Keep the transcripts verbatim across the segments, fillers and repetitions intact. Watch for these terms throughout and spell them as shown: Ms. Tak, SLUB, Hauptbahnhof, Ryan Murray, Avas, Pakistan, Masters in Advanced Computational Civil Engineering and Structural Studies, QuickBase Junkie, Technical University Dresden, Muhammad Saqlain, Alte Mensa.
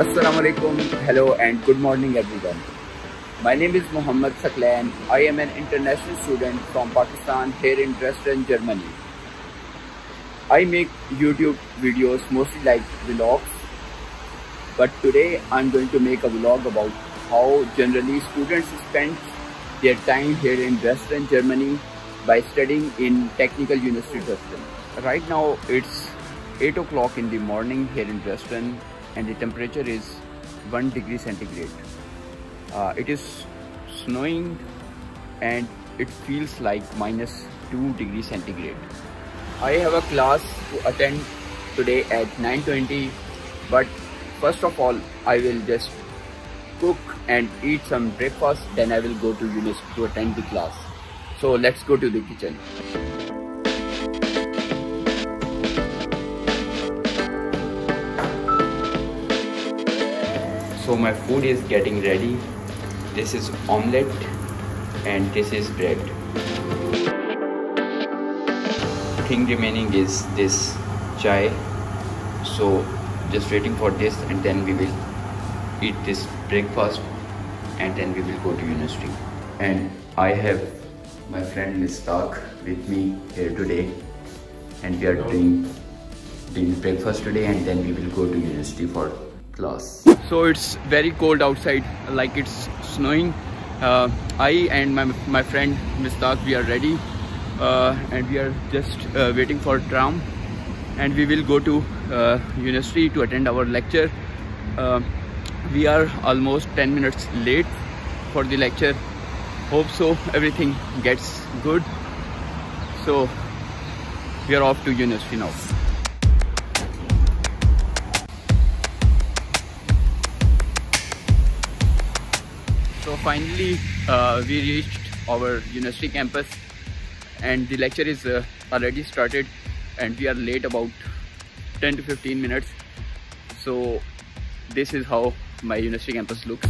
Assalamualaikum, hello and good morning everyone. My name is Muhammad Saqlain. I am an international student from Pakistan here in Dresden, Germany. I make YouTube videos mostly like vlogs, but today I'm going to make a vlog about how generally students spend their time here in Dresden, Germany by studying in Technical University Dresden. Right now it's eight o'clock in the morning here in Dresden and the temperature is one degree centigrade. Uh, it is snowing and it feels like minus two degree centigrade. I have a class to attend today at nine twenty, but first of all I will just cook and eat some breakfast, then I will go to university to attend the class. So let's go to the kitchen. So my food is getting ready. This is omelette and this is bread. Thing remaining is this chai. So just waiting for this and then we will eat this breakfast and then we will go to university. And I have my friend Miz Tak with me here today and we are doing, doing breakfast today and then we will go to university for class. So it's very cold outside, like it's snowing. Uh, I and my, my friend Miz Tak, we are ready uh, and we are just uh, waiting for tram and we will go to uh, university to attend our lecture. Uh, we are almost ten minutes late for the lecture. Hope so everything gets good. So we are off to university now. So finally uh, we reached our university campus and the lecture is uh, already started and we are late about ten to fifteen minutes. So this is how my university campus looks.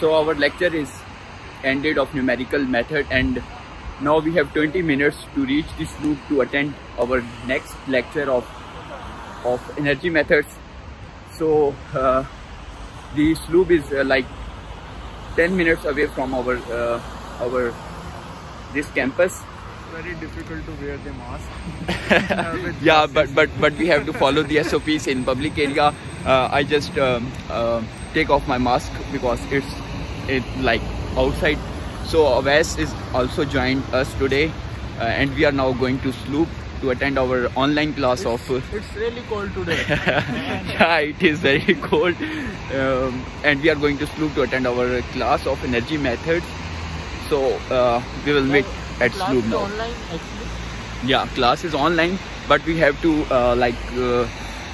So our lecture is ended of numerical method and now we have twenty minutes to reach the S L U B to attend our next lecture of, of energy methods. So uh, the S L U B is uh, like ten minutes away from our, uh, our this campus. Very difficult to wear the mask. uh, yeah, but, but, but we have to follow the S O Ps in public area. Uh, I just um, uh, take off my mask because it's it like outside. So Avas is also joined us today uh, and we are now going to S L U B to attend our online class. It's, of uh, it's really cold today. Yeah, it is very cold. Um, and we are going to S L U B to attend our class of energy methods. So uh, we will meet at S L U B now. Online, actually? Yeah, class is online, but we have to uh, like uh,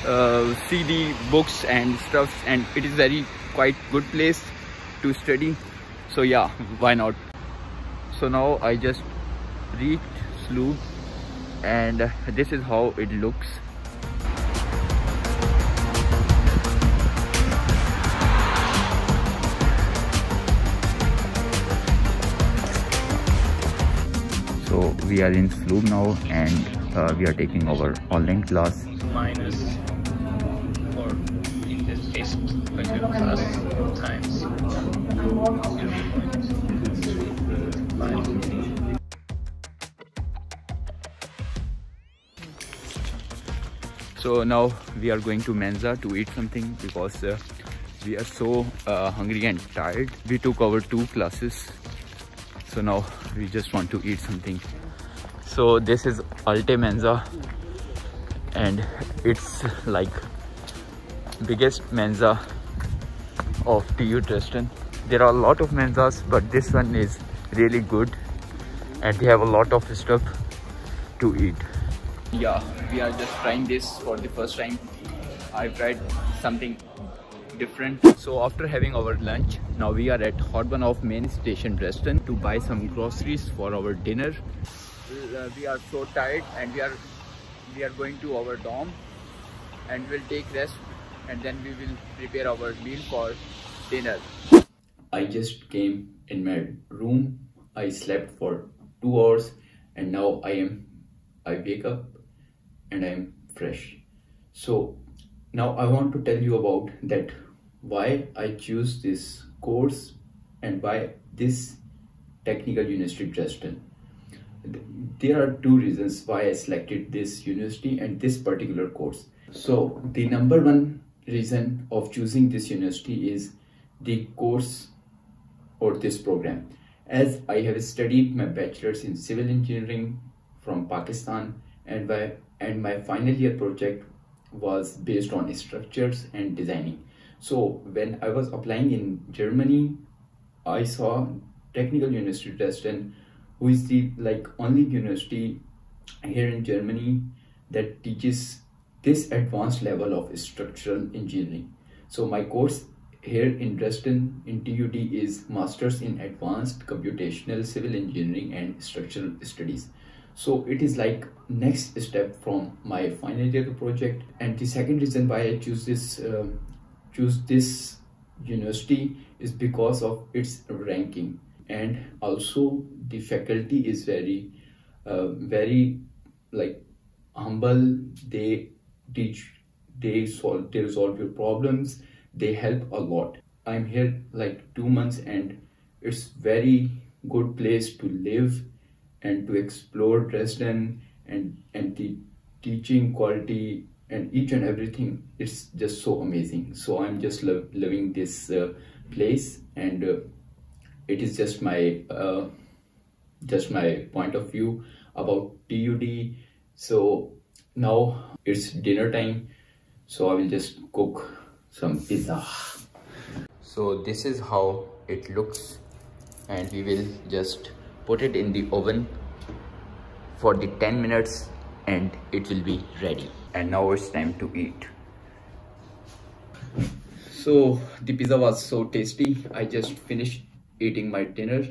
uh, see the books and stuff, and it is very quite good place to study. So yeah, why not? So now I just reached S L U B and uh, this is how it looks. So we are in S L U B now and uh, we are taking our online class. Minus or in this case lecture class times zero point three five. So now we are going to Mensa to eat something because uh, we are so uh, hungry and tired. We took our two classes. So now we just want to eat something. So this is Alte Mensa and it's like biggest Mensa of T U Dresden. There are a lot of Mensas, but this one is really good and they have a lot of stuff to eat. Yeah, we are just trying this for the first time. I've tried something different. So after having our lunch, now we are at Hauptbahnhof main station Dresden to buy some groceries for our dinner. We are so tired and we are we are going to our dorm and we'll take rest and then we will prepare our meal for dinner. I just came in my room. I slept for two hours and now I am I wake up and I am fresh. So now I want to tell you about that, why I choose this course and why this Technical University Dresden. There are two reasons why I selected this university and this particular course. So the number one reason of choosing this university is the course or this program. As I have studied my bachelor's in civil engineering from Pakistan and my, and my final year project was based on structures and designing. So when I was applying in Germany, I saw Technical University Dresden, who is the like only university here in Germany that teaches this advanced level of structural engineering. So my course here in Dresden in T U D is Masters in Advanced Computational Civil Engineering and Structural Studies. So it is like next step from my final year project. And the second reason why I choose this uh, choose this university is because of its ranking. And also the faculty is very uh, very like humble. They teach, they solve they resolve your problems, they help a lot. I'm here like two months, and it's very good place to live and to explore Dresden, and and the teaching quality and each and everything, it's just so amazing. So I'm just lo loving this uh, place, and uh, it is just my uh, just my point of view about T U D. So now it's dinner time, so I will just cook some pizza. So this is how it looks, and we will just put it in the oven for the ten minutes and it will be ready. And now it's time to eat. So the pizza was so tasty. I just finished eating my dinner.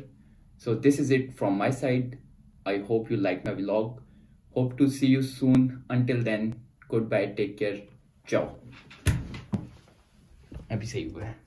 So this is it from my side. I hope you liked my vlog. Hope to see you soon. Until then, goodbye, take care, ciao. Happy safe.